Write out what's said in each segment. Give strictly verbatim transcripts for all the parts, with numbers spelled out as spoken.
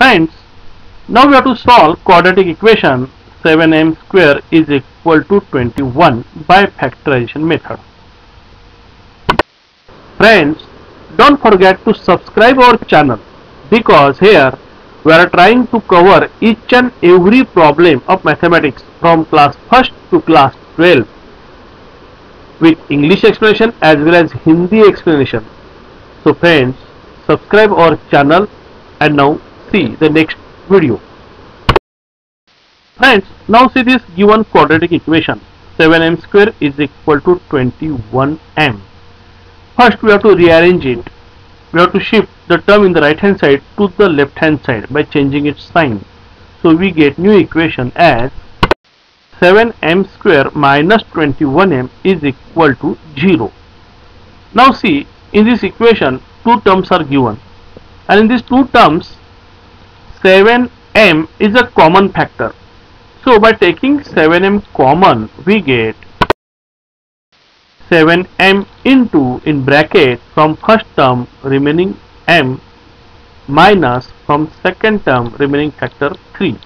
Friends, now we have to solve quadratic equation seven m square is equal to twenty-one by factorization method. Friends, don't forget to subscribe our channel, because here we are trying to cover each and every problem of mathematics from class first to class twelve with English explanation as well as Hindi explanation. So friends, subscribe our channel and now see the next video. Friends, now see this given quadratic equation seven m square is equal to twenty-one m. First we have to rearrange it. We have to shift the term in the right hand side to the left hand side by changing its sign. So we get new equation as seven m square minus twenty-one m is equal to zero. Now see, in this equation two terms are given, and in these two terms seven m is a common factor. So by taking seven m common, we get seven m into, in bracket, from first term remaining m minus from second term remaining factor three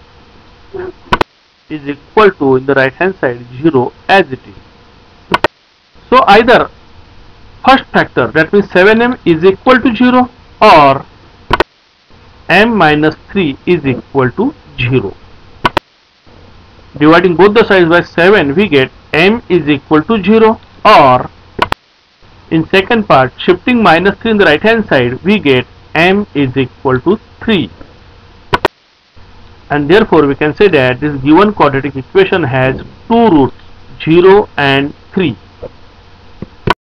is equal to, in the right hand side, zero as it is. So either first factor, that means seven m is equal to zero, or m minus three is equal to zero. Dividing both the sides by seven, we get m is equal to zero, or in second part, shifting minus three in the right hand side, we get m is equal to three. And therefore we can say that this given quadratic equation has two roots, zero and three.